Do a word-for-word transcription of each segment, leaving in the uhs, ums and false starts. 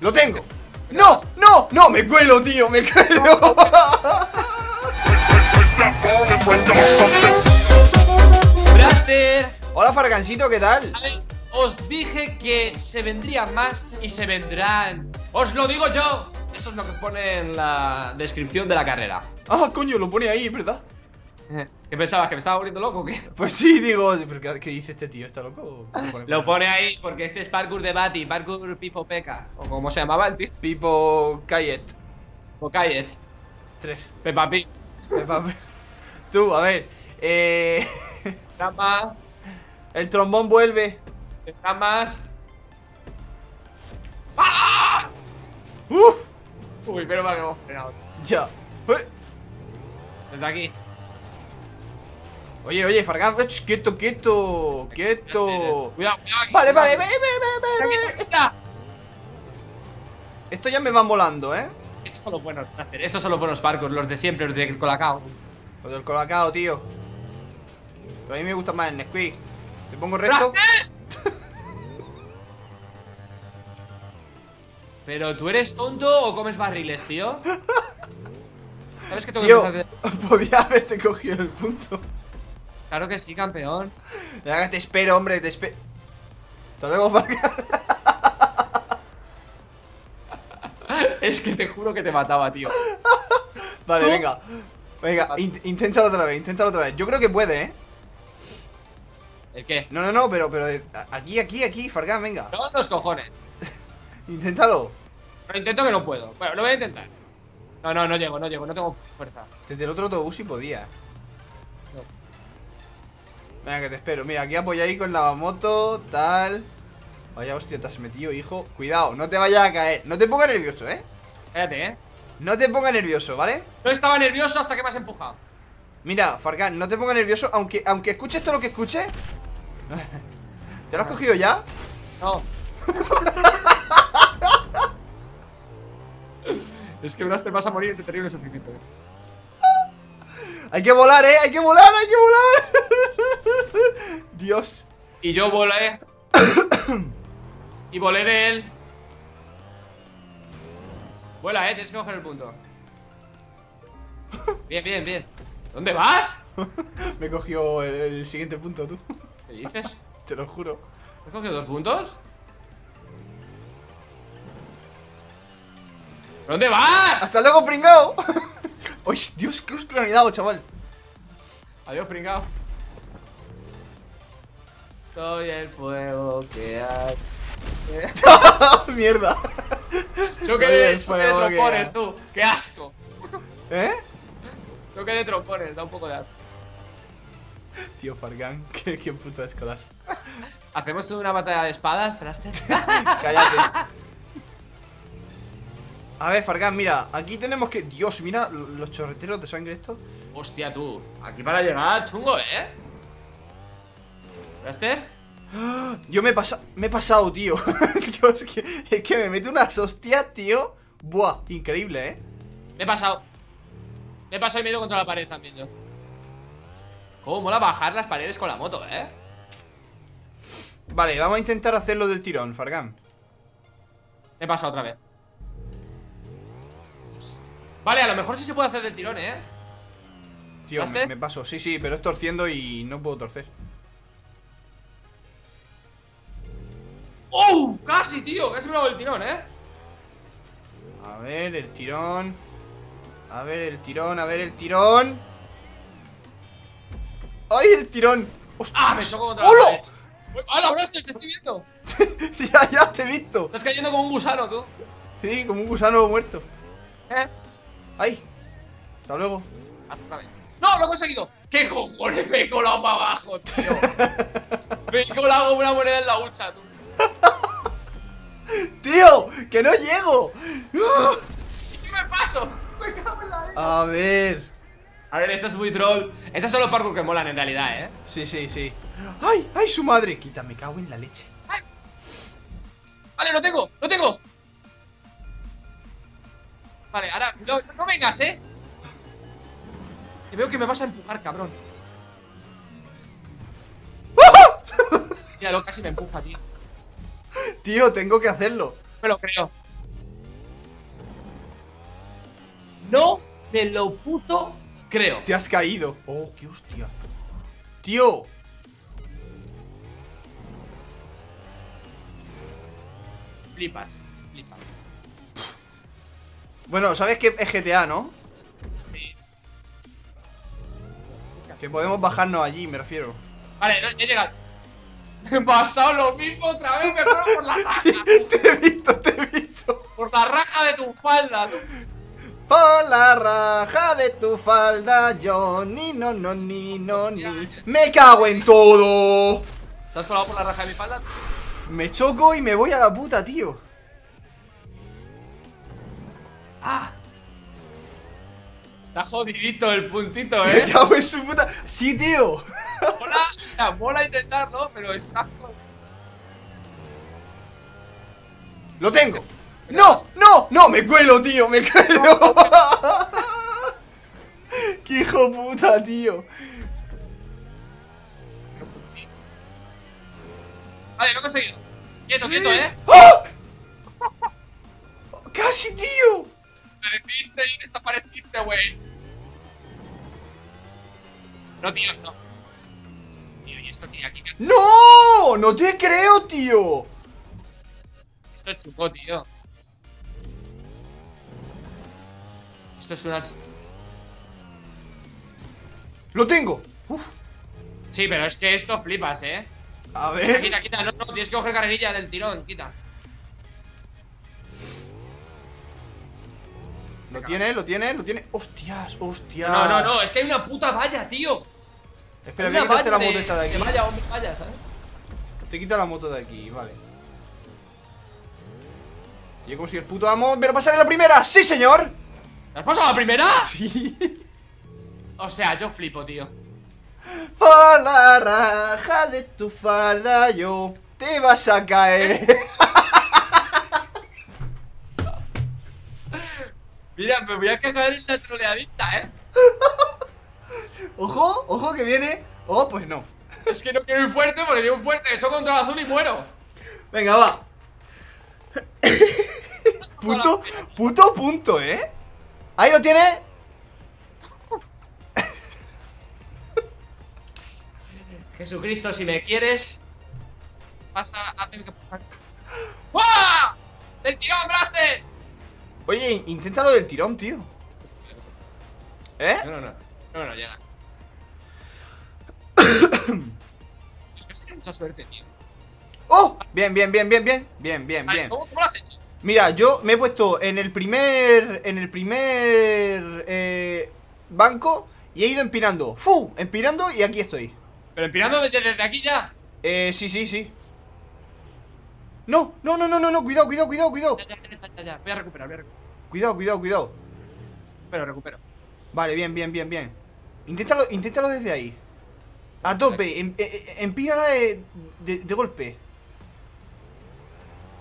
¡Lo tengo! ¡No! ¡No! ¡No! ¡Me cuelo, tío! ¡Me cuelo! ¡Braxxter! Hola, Fargancito, ¿qué tal? A ver, os dije que se vendrían más y se vendrán. ¡Os lo digo yo! Eso es lo que pone en la descripción de la carrera. Ah, coño, lo pone ahí, ¿verdad? ¿Qué pensabas? ¿Que me estaba volviendo loco o qué? Pues sí, digo, ¿pero qué dice este tío? ¿Está loco? Pone lo pone ahí porque este es parkour de Bati, parkour Pipo Peca, o como se llamaba el tío. Pipo Cayet. O Cayet. Tres. Peppa Pig. Peppa Pig. Tú, a ver. Eh... Trampas. El trombón vuelve. Trampas. ¡Ah! ¡Uf! Uy, pero me hemos frenado. Ya. Uy. Desde aquí. Oye, oye, Fargan, quieto, quieto, quieto. Cuidado, cuidado. Aquí, vale, cuidado. Vale, ve, ve, ve, ve. Está. Esto ya me van volando, ¿eh? Estos son los buenos, estos son los buenos parkour, los de siempre, los del Colacao. Los del Colacao, tío. Pero a mí me gusta más el Nesquik. ¿Te pongo recto? Pero tú eres tonto o comes barriles, tío. ¿Sabes que tengo tío, que pensar? Podía haberte cogido el punto. Claro que sí, campeón. Te espero, hombre, te espero. Hasta luego, Fargan. Es que te juro que te mataba, tío. Vale, ¿no? venga. Venga, in inténtalo otra vez, inténtalo otra vez. Yo creo que puede, ¿eh? ¿El qué? No, no, no, pero, pero aquí, aquí, aquí, Fargan, venga. No, los cojones. Inténtalo. Pero intento que no puedo. Bueno, lo voy a intentar. No, no, no llego, no llego, no tengo fuerza. Desde el otro autobús sí podía. Venga, que te espero. Mira, aquí apoyáis con la moto, tal. Vaya hostia, te has metido, hijo. Cuidado, no te vayas a caer. No te pongas nervioso, ¿eh? Espérate, ¿eh? No te pongas nervioso, ¿vale? No estaba nervioso hasta que me has empujado. Mira, Fargan, no te pongas nervioso. Aunque, aunque escuches todo lo que escuches. ¿Te lo has cogido ya? No. Es que Braxxter, te vas a morir de terrible sufrimiento. Hay que volar, ¿eh? Hay que volar, hay que volar. Dios. Y yo volé. Y volé de él. Vuela, eh, tienes que coger el punto. Bien, bien, bien. ¿Dónde vas? Me cogió el, el siguiente punto, tú. ¿Qué dices? Te lo juro. ¿Has cogido dos puntos? ¿Dónde vas? ¡Hasta luego, pringao! ¡Ay, Dios, qué oscuridad, chaval! Adiós, pringao. Soy el fuego que hay. Mierda. Choque de trompones, tú. Qué asco. ¿Eh? Choque de trompones, da un poco de asco. Tío Fargan, qué, qué puto asco das. ¿Hacemos una batalla de espadas, Braxxter? Cállate. A ver, Fargan, mira, aquí tenemos que... Dios, mira los chorreteros de sangre estos. Hostia, tú, aquí para llegar, chungo, ¿eh? ¿Braxxter? Yo me he pasado, me he pasado, tío. Dios, es que, es que me mete una hostia, tío. Buah, increíble, ¿eh? Me he pasado. Me he pasado y me he ido contra la pared también yo. Cómo mola bajar las paredes con la moto, ¿eh? Vale, vamos a intentar hacerlo del tirón, Fargan. Me he pasado otra vez. Vale, a lo mejor sí se puede hacer del tirón, ¿eh? Tío, me, me paso, sí, sí, pero es torciendo y no puedo torcer. ¡Oh! Casi, tío, casi me lo hago el tirón, ¿eh? A ver, el tirón. A ver, el tirón, a ver, el tirón. ¡Ay, el tirón! ¡Ostras! ¡Ah, me choco contra la pared! ¡Hola, Braxxter, te estoy viendo! Ya, ya te he visto. Estás cayendo como un gusano, tú. Sí, como un gusano muerto. ¿Eh? ¡Ay! Hasta luego. ¡No, lo he conseguido! ¡Qué cojones! Me he colado para abajo, tío. Me he colado como una moneda en la hucha, tú. ¡Tío! ¡Que no llego! ¿Y qué me paso? Me cago en la vida. A ver. A ver, esto es muy troll. Estos son los parkour que molan en realidad, ¿eh? Sí, sí, sí. ¡Ay! ¡Ay, su madre! Quita, me cago en la leche. ¡Ay! Vale, lo tengo, lo tengo. Vale, ahora. No, no vengas, ¿eh? Te veo que me vas a empujar, cabrón. Míralo, casi me empuja, tío. Tío, tengo que hacerlo. Me lo creo. No me lo puto creo. Te has caído. Oh, qué hostia. Tío. Flipas, flipas. Bueno, sabes que es G T A, ¿no? Sí. Que podemos bajarnos allí, me refiero. Vale, no, he llegado. Me he pasado lo mismo otra vez, me paro por la raja. Te he visto, te he visto. Por la raja de tu falda, tú. Por la raja de tu falda, yo ni no, no, ni no, ni. Me cago en todo. ¿Te has colado por la raja de mi falda? Me choco y me voy a la puta, tío. Ah. Está jodidito el puntito, eh. Me cago en su puta. Sí, tío. Mola, o sea, mola intentarlo, ¿no? Pero está jodido. ¡Lo tengo! ¡No! ¡No! ¡No! ¡Me cuelo, tío! ¡Me cuelo! ¡Qué hijo puta, tío! Vale, lo he conseguido. Quieto, quieto, ¿eh? ¡Oh! ¡Casi, tío! Apareciste y desapareciste, güey. No, tío, no. Tío, ¿y esto qué? Aquí, ¿qué? ¡No! ¡No te creo, tío! Esto es chungo, tío. Esto es una... ¡Lo tengo! ¡Uf! Sí, pero es que esto flipas, ¿eh? A ver... Quita, quita, no, no, tienes que coger carrerilla del tirón, quita. Lo tiene, lo tiene, lo tiene... ¡Hostias, hostias! No, no, no, es que hay una puta valla, tío. Espera, voy a quitarte la moto esta de aquí. Que vaya, hombre, vaya, ¿sabes? Te quita la moto de aquí, vale. Yo como si el puto amo... ¡Me lo pasaré la primera! ¡Sí, señor! ¿Te has pasado la primera? Sí. O sea, yo flipo, tío. Por la raja de tu falda yo te vas a caer. Mira, me voy a cagar en la troleadita, ¿eh? Ojo, ojo que viene. Oh, pues no. Es que no quiero ir fuerte porque llevo un fuerte, echo contra el azul y muero. Venga, va. Puto, puto punto, ¿eh? Ahí lo tiene. Jesucristo, si me quieres, vas a tener que pasar. ¡Uah! ¡Del tirón, BraxXter! Oye, inténtalo del tirón, tío. ¿Eh? No, no, no. No, no, llegas. Es que has tenido mucha suerte, tío. ¡Oh! Bien, bien, bien, bien, bien. Bien, bien, bien. ¿Cómo, cómo lo has hecho? Mira, yo me he puesto en el primer... En el primer... Eh, banco. Y he ido empinando. ¡Fu! Empinando y aquí estoy. ¿Pero empinando desde, desde aquí ya? Eh, sí, sí, sí. No, no, no, no, no, no. Cuidado, cuidado, cuidado, cuidado. Ya, ya, ya, ya, ya. Voy a recuperar, voy a recuperar. Cuidado, cuidado, cuidado. Pero recupero. Vale, bien, bien, bien, bien. Inténtalo, inténtalo desde ahí. A tope. Em, em, empínala de, de, de golpe.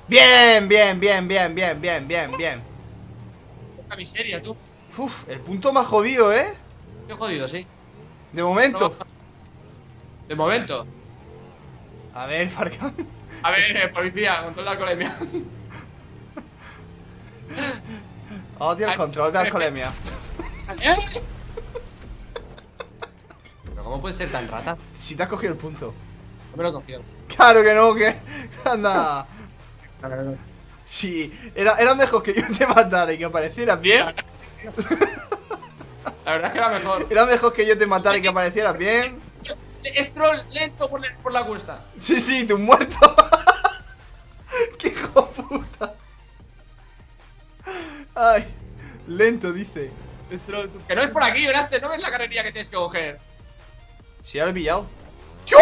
Bien, bien, bien, bien, bien, bien, bien, bien. Esta miseria, tú. Uf, el punto más jodido, ¿eh? Qué jodido, sí. De momento. De momento. A ver, Fargan. A ver, eh, policía, control de alcoholemia. Odio el control de alcoholemia. ¿Eh? ¿Pero cómo puede ser tan rata? Si te has cogido el punto. No me lo he cogido. Claro que no, que... Anda. Sí, era, era mejor que yo te matara y que aparecieras bien. La verdad es que era mejor. Era mejor que yo te matara y que aparecieras bien. Es troll lento por, le, por la cuesta. Sí, sí, tú muerto. Qué hijo puta. Ay, lento dice. Es troll. Que no es por aquí, BraxXter, no ves la carrería que tienes que coger. Si sí, ya lo he pillado. ¡Yo!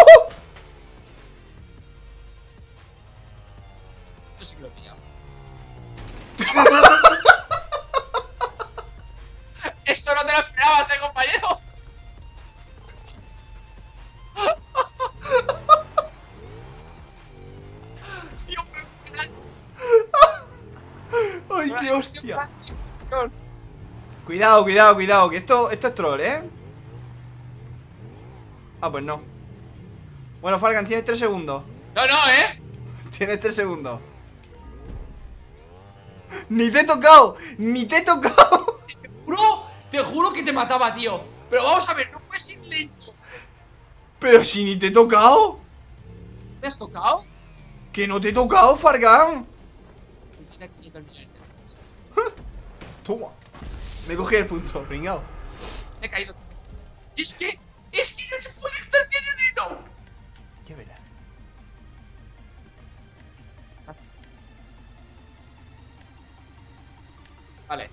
Yo sí que lo he pillado. Eso no te lo esperabas, eh, compañero. Dios, ay, qué hostia. Cuidado, cuidado, cuidado, que esto, esto es troll, ¿eh? Ah, pues no. Bueno, Fargan, tienes tres segundos. No, no, ¿eh? Tienes tres segundos. ¡Ni te he tocado! ¡Ni te he tocado! ¡Bro! juro que te mataba, tío. Pero vamos a ver, no puedes ir lento. Pero si ni te he tocado. ¿Te has tocado? Que no te he tocado, Fargan. Toma. Me cogí el punto, pringao. Me he caído. Y es que, es que no se puede estar cayendo. Ya verás. Vale.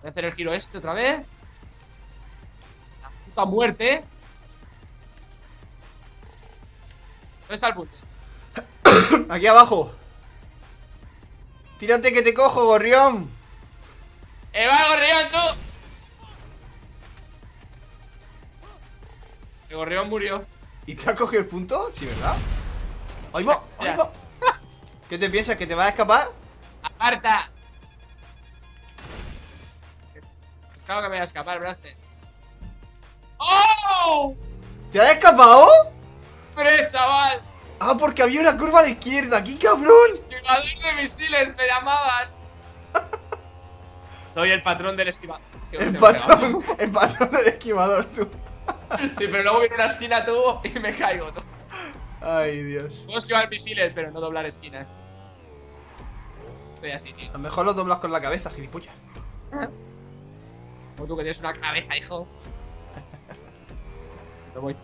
Voy a hacer el giro este otra vez. La puta muerte. ¿Dónde está el puzzle? Aquí abajo. Tírate que te cojo, gorrión. ¡Eh, va, gorrión, tú! El gorrión murió. ¿Y te has cogido el punto? Sí, ¿verdad? ¡Ay, va! ¡Ay, va! ¿Qué te piensas? ¿Que te vas a escapar? ¡Aparta! Es claro que me voy a escapar, BraxXter. ¡Oh! ¿Te has escapado? ¡Hombre, chaval! Ah, porque había una curva a la izquierda. ¡Aquí, cabrón! ¡Esquivador de misiles! ¡Me llamaban! Soy el patrón del esquivador. El patrón, el patrón del esquivador, tú. Sí, pero luego viene una esquina, tú, y me caigo, tú. Ay, Dios. Puedo esquivar misiles, pero no doblar esquinas. Estoy así, tío. A lo mejor lo doblas con la cabeza, gilipollas. O tú que tienes una cabeza, hijo. Me voy.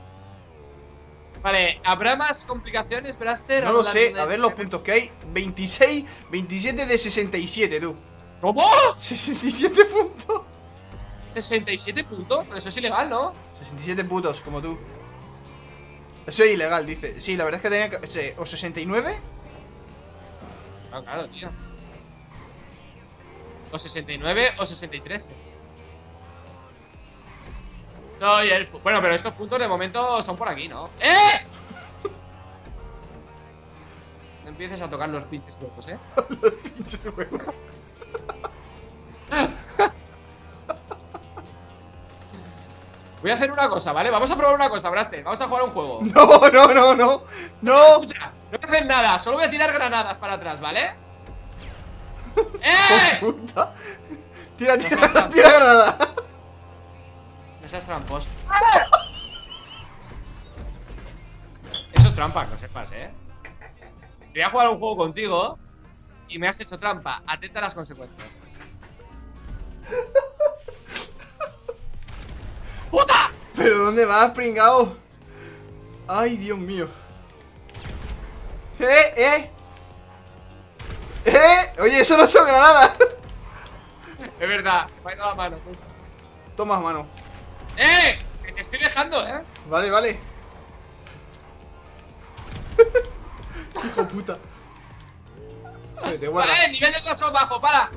Vale, ¿habrá más complicaciones, BraxXter? No lo sé, a ver los puntos que hay. Veintiséis, veintisiete de sesenta y siete, tú. ¿Cómo? sesenta y siete puntos. ¿sesenta y siete puntos? Pero eso es ilegal, ¿no? sesenta y siete putos, como tú. Eso es ilegal, dice. Sí, la verdad es que tenía que... ¿O sesenta y nueve? Claro, claro, tío. O sesenta y nueve o sesenta y tres. No, y el... Bueno, pero estos puntos de momento son por aquí, ¿no? ¡Eh! No empieces a tocar los pinches huevos, ¿eh? Los pinches huevos. Voy a hacer una cosa, ¿vale? Vamos a probar una cosa, BraxXter. Vamos a jugar un juego. No, no, no, no. No. Escucha, no voy a hacer nada. Solo voy a tirar granadas para atrás, ¿vale? ¡Eh! ¡Oh, puta! Tira, tira, tira granadas. Eso es tramposo. Eso es trampa, que lo sepas, eh. Quería jugar un juego contigo y me has hecho trampa. Atenta a las consecuencias. ¡Puta! ¿Pero dónde vas, pringao? Ay, Dios mío. ¡Eh, eh! ¡Eh! Oye, eso no son granadas. Es verdad, me ha ido la mano. Puta. Toma, mano. ¡Eh! Que te estoy dejando, ¿eh? Vale, vale. Hijo puta. Vale, te guarda. Vale, nivel de dos bajo, para.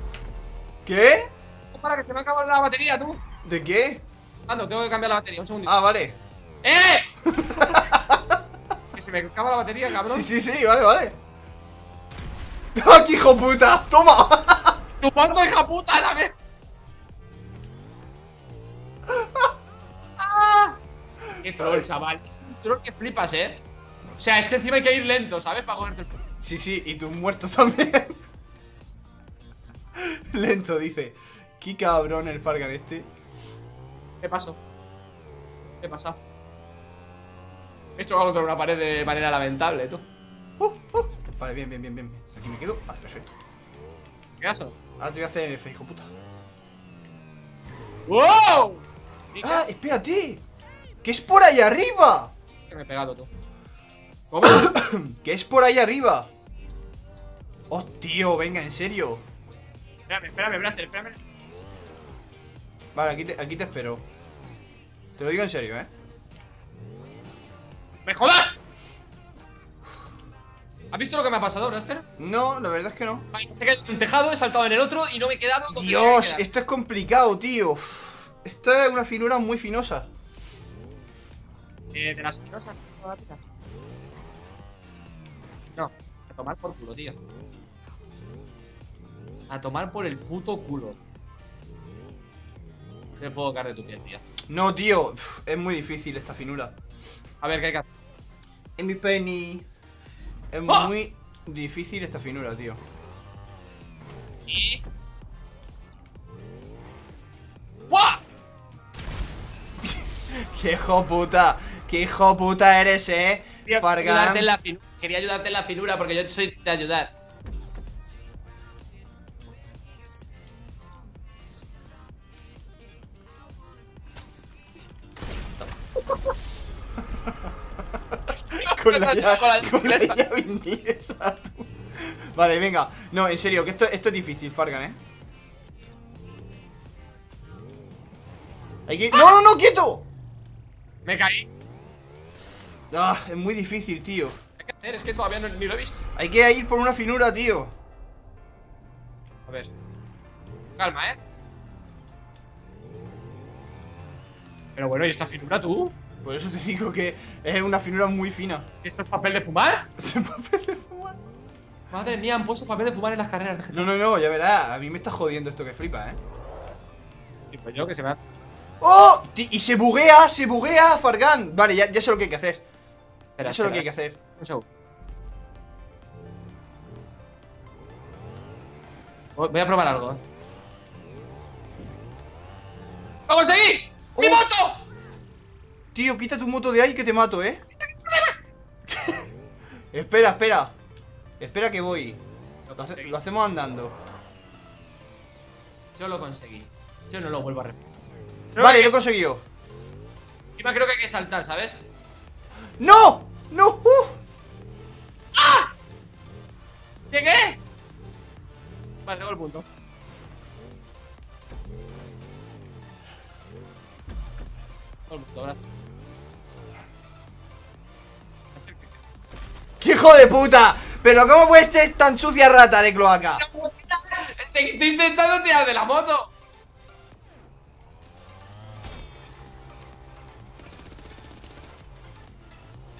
¿Qué? Para que se me ha acabado la batería, tú. ¿De qué? Ando, tengo que cambiar la batería, un segundito. Ah, vale. ¡Eh! Que se me acaba la batería, cabrón. Sí, sí, sí, vale, vale. ¡Toma, hijo puta! ¡Toma! ¡Tu puto hija puta, la vez! Qué troll, chaval. Es un troll que flipas, eh. O sea, es que encima hay que ir lento, ¿sabes? Para cogerte el... Sí, sí, y tú muerto también. Lento, dice. Qué cabrón el Fargan este. ¿Qué pasó? ¿Qué pasa? He chocado contra una pared de manera lamentable, tú. Uh, uh. Vale, bien, bien, bien, bien. Aquí me quedo. Vale, perfecto. ¿Qué pasó? Ahora te voy a hacer F, hijo puta. ¡Wow! ¡Ah, espérate! ¡Que es por ahí arriba! Que me he pegado, tú. ¿Cómo? ¡Que es por ahí arriba! ¡Oh, tío! Venga, en serio. Espérame, espérame, BraxXter, espérame. Vale, aquí te, aquí te espero. Te lo digo en serio, ¿eh? ¡Me jodas! ¿Has visto lo que me ha pasado, BraxXter? No, la verdad es que no. Vale, se ha caído en un tejado, he saltado en el otro y no me he quedado con... Dios, esto es complicado, tío. Esta es una finura muy finosa. Eh, de las finosas, la pita. No, a tomar por culo, tío. A tomar por el puto culo. Te puedo caer de tu piel, tío. No, tío, es muy difícil esta finura. A ver, ¿qué hay que hacer? En mi penny. Es ¡Oh! muy difícil esta finura, tío. ¿Y? ¡Guau! ¡Qué hijo puta! ¡Qué hijo puta eres, eh! Quería ayudarte en la finura, quería ayudarte en la finura porque yo soy de ayudar. Con la llave inglesa, tú. Vale, venga. No, en serio, que esto, esto es difícil, xFaRgAnx, eh. Hay que... ¡Ah! ¡No, no, no! ¡Quieto! Me caí. Ah, es muy difícil, tío. Hay que hacer, es que todavía no, ni lo he visto. Hay que ir por una finura, tío. A ver. Calma, eh. Pero bueno, ¿y esta finura, tú? Por eso te digo que es una finura muy fina. ¿Esto es papel de fumar? ¿Es papel de fumar? Madre mía, han puesto papel de fumar en las carreras de G T A. No, no, no, ya verás. A mí me está jodiendo esto que flipa, eh. Y pues yo que se me ha... ¡Oh! Y se buguea, se buguea, xFaRgAnx. Vale, ya, ya sé lo que hay que hacer. Espera, ya sé espera. lo que hay que hacer. Un segundo. Voy a probar algo. ¡Lo conseguí! ¡Mi oh. moto! Tío, quita tu moto de ahí que te mato, ¿eh? Espera, espera. Espera que voy. Lo, lo, hace, lo hacemos andando. Yo lo conseguí. Yo no lo vuelvo a repetir. Creo vale, que lo he conseguido. Encima creo que hay que saltar, ¿sabes? ¡No! ¡No! ¡Uh! ¡Ah! ¡Llegué! Vale, tengo el punto. Tengo el punto, gracias. ¡Qué hijo de puta! ¿Pero cómo puedes ser tan sucia rata de cloaca? Te estoy intentando tirar de la moto.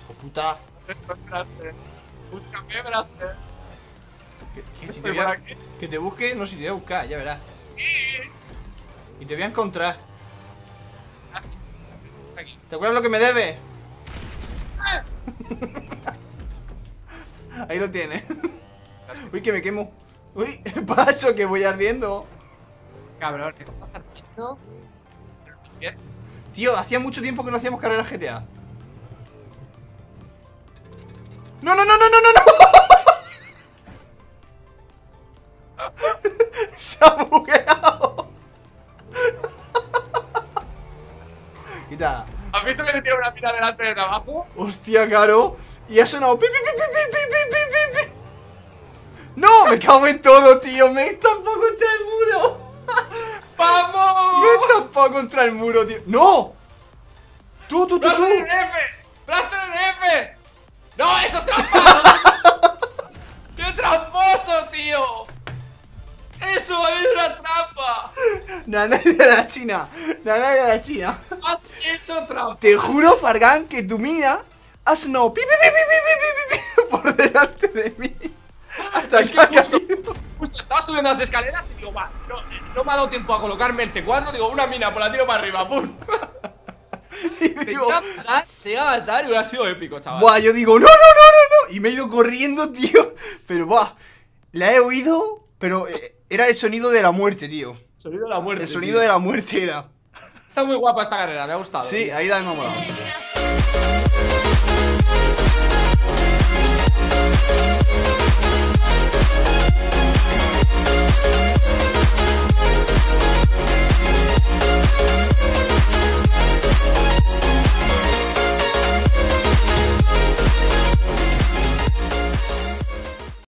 Hijo puta. Búscame, Braxter. Que, que, si te voy a, que te busque, no si te voy a buscar, ya verás. Sí. Y te voy a encontrar. Aquí. ¿Te acuerdas lo que me debes? Ah. Ahí lo tienes. Uy, que me quemo. Uy, paso, que voy ardiendo. Cabrón, ¿qué estás ardiendo? Tío, hacía mucho tiempo que no hacíamos carreras G T A. ¡No, no, no, no, no, no! ¡Se ha bugueado! Quita. ¿Has visto que te tiene una pila delante del trabajo? ¡Hostia, caro! Y ha sonado pi, pi, pi, pi, pi, pi, pi, pi. No, me cago en todo, tío. Me he estampado contra el muro. ¡Vamos! Me he estampado contra el muro, tío. ¡No! ¡Tú, tú, tú, tú! ¡Braxter en F! ¡Braxter en F! ¡No, eso es trampa! ¡Qué tramposo, tío! ¡Eso es una trampa! Nanay de la China. Nanay de la China. Has hecho trampa. Te juro, xFaRgAnx, que tu mina... Has no pi, pi, pi, pi, pi, pi, pi, por delante de mí. Hasta es que justo, justo estaba subiendo las escaleras y digo, va, no, no me ha dado tiempo a colocarme el T cuatro. Digo, una mina, pues la tiro para arriba, pum. Y te digo, iba a matar, te iba a matar y hubiera sido épico, chaval. Buah, yo digo, no, no, no, no, no. Y me he ido corriendo, tío. Pero buah, la he oído, pero eh, era el sonido de la muerte, tío. El sonido de la muerte. El sonido tío. de la muerte era. Está muy guapa esta carrera, me ha gustado. Sí, tío. Ahí también me ha molado.